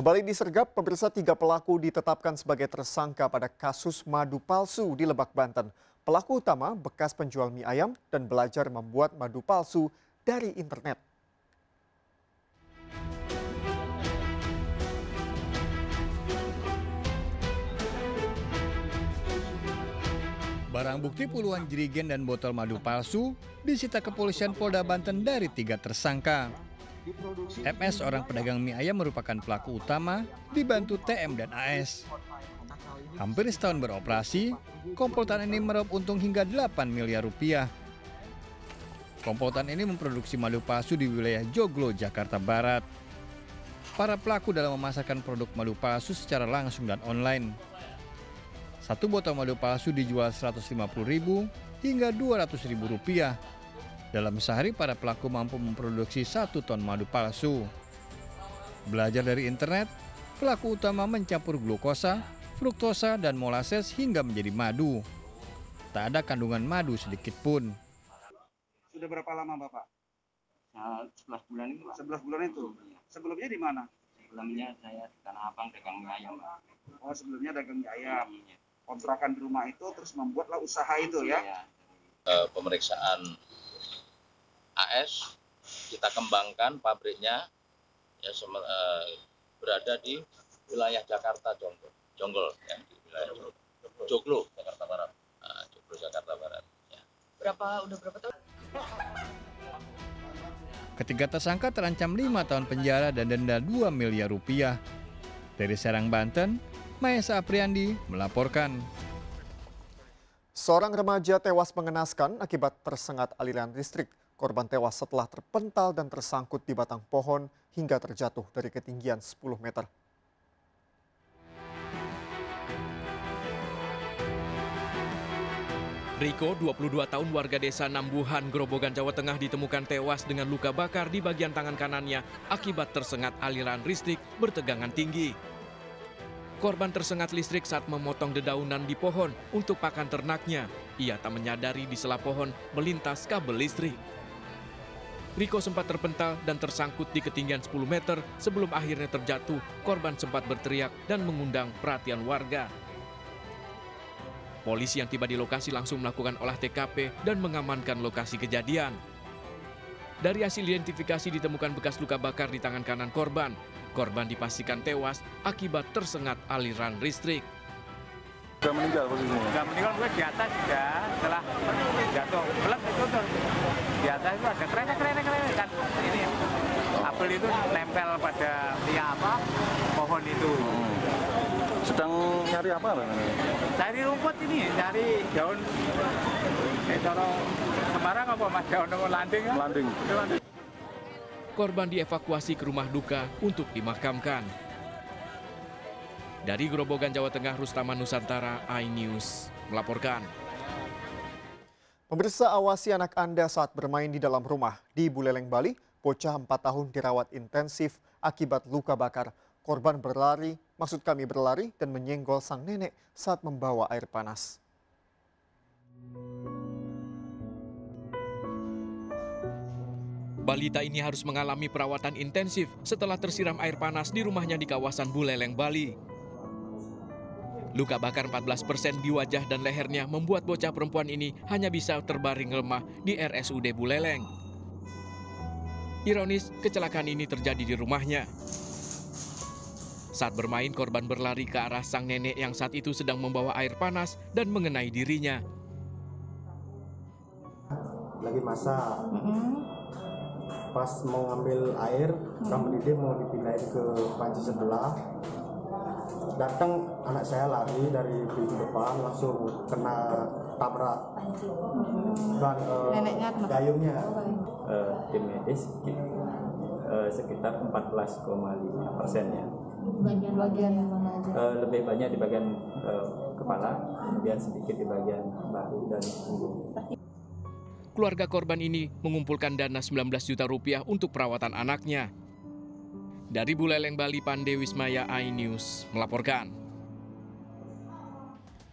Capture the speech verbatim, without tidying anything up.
Kembali disergap, pemirsa, tiga pelaku ditetapkan sebagai tersangka pada kasus madu palsu di Lebak Banten. Pelaku utama bekas penjual mie ayam dan belajar membuat madu palsu dari internet. Barang bukti puluhan jerigen dan botol madu palsu disita kepolisian Polda Banten dari tiga tersangka. M S, orang pedagang mie ayam, merupakan pelaku utama, dibantu T M dan A S. Hampir setahun beroperasi, komplotan ini meraup untung hingga delapan miliar rupiah. Komplotan ini memproduksi madu palsu di wilayah Joglo, Jakarta Barat. Para pelaku dalam memasarkan produk madu palsu secara langsung dan online. Satu botol madu palsu dijual seratus lima puluh ribu rupiah hingga dua ratus ribu rupiah. Dalam sehari, para pelaku mampu memproduksi satu ton madu palsu. Belajar dari internet, pelaku utama mencampur glukosa, fruktosa, dan molases hingga menjadi madu. Tak ada kandungan madu sedikit pun. Sudah berapa lama, Bapak? Nah, sebelas bulan itu, Pak. sebelas bulan itu? Sebelumnya di mana? Sebelumnya saya di Tanah Abang dagang mie ayam, Pak. Oh, sebelumnya dagang mie ayam. Kontrakan di rumah itu, terus membuatlah usaha itu, ya? Ya. Uh, pemeriksaan A S kita kembangkan pabriknya, ya, semer, eh, berada di wilayah Jakarta Jonggol, Jonggol ya, di wilayah Joglo, Joglo Jakarta Barat, uh, Joglo Jakarta Barat. Ya. Berapa udah berapa tahun? Ketiga tersangka terancam lima tahun penjara dan denda dua miliar rupiah. Dari Serang Banten, Maesa Apriandi melaporkan. Seorang remaja tewas mengenaskan akibat tersengat aliran listrik. Korban tewas setelah terpental dan tersangkut di batang pohon hingga terjatuh dari ketinggian sepuluh meter. Riko, dua puluh dua tahun, warga desa Nambuhan, Grobogan, Jawa Tengah, ditemukan tewas dengan luka bakar di bagian tangan kanannya akibat tersengat aliran listrik bertegangan tinggi. Korban tersengat listrik saat memotong dedaunan di pohon untuk pakan ternaknya. Ia tak menyadari di sela pohon melintas kabel listrik. Riko sempat terpental dan tersangkut di ketinggian sepuluh meter sebelum akhirnya terjatuh. Korban sempat berteriak dan mengundang perhatian warga. Polisi yang tiba di lokasi langsung melakukan olah T K P dan mengamankan lokasi kejadian. Dari hasil identifikasi ditemukan bekas luka bakar di tangan kanan korban. Korban dipastikan tewas akibat tersengat aliran listrik. Sudah meninggal posisinya? Sudah meninggal, gue di atas juga, setelah jatuh, belak itu tuh. Di atas itu ada keren, keren, keren, kan ini apel itu nempel pada ya apa, pohon itu. Hmm. Sedang nyari apa? Cari rumput ini, cari daun. Eh, tolong sembarang apa mas, daun-daun landing kan? Landing. Korban dievakuasi ke rumah duka untuk dimakamkan. Dari Grobogan, Jawa Tengah, Rustaman Nusantara, iNews melaporkan. Pemirsa, awasi anak Anda saat bermain di dalam rumah. Di Buleleng, Bali, bocah empat tahun dirawat intensif akibat luka bakar. Korban berlari, maksud kami berlari dan menyenggol sang nenek saat membawa air panas. Balita ini harus mengalami perawatan intensif setelah tersiram air panas di rumahnya di kawasan Buleleng, Bali. Luka bakar empat belas persen di wajah dan lehernya membuat bocah perempuan ini hanya bisa terbaring lemah di R S U D Buleleng. Ironis, kecelakaan ini terjadi di rumahnya. Saat bermain, korban berlari ke arah sang nenek yang saat itu sedang membawa air panas dan mengenai dirinya. Lagi masak. Mm-hmm. Pas mau ngambil air, rambut dia mau dipindahin ke panci sebelah. Datang anak saya lari dari pintu depan, langsung kena tabrak dan uh, gayungnya. Uh, tim medis uh, sekitar empat belas koma lima persen ya. Bagian-bagian uh, lebih banyak di bagian uh, kepala, kemudian sedikit di bagian bahu dan punggung. Keluarga korban ini mengumpulkan dana sembilan belas juta rupiah untuk perawatan anaknya. Dari Buleleng, Bali, Pandewis Maya, iNews melaporkan.